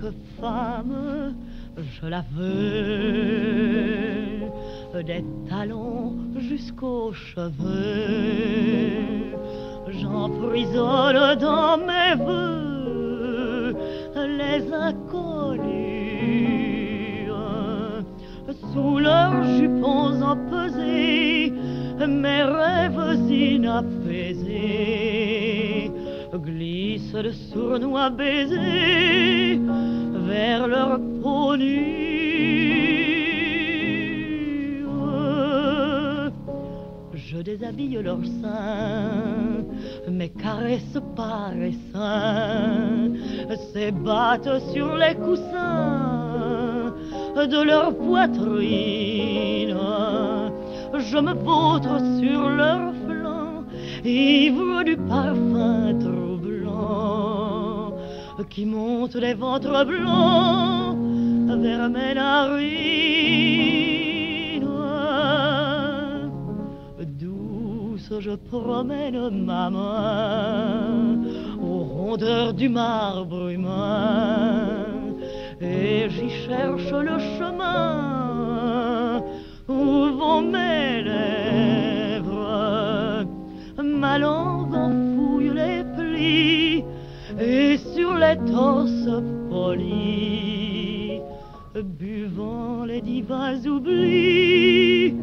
chaque femme, je la veux, des talons jusqu'aux cheveux. J'emprisonne dans mes voeux les inconnus, sous leurs jupons empesés, mes rêves inapaisés glissent de sournois baisers vers leur peau nue. Je déshabille leurs seins, mes caresses par les seins s'ébattent sur les coussins de leur poitrine. Je me vautre sur leurs flancs, ivre du parfum troublant qui monte des ventres blancs vers mes narines. Douce, je promène ma main aux rondeurs du marbre humain et j'y cherche le chemin où vont mes lèvres. Ma langue enfouille les plis et sur les torses polis, buvant les divins oublis,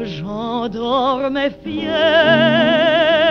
j'endors mes fièvres.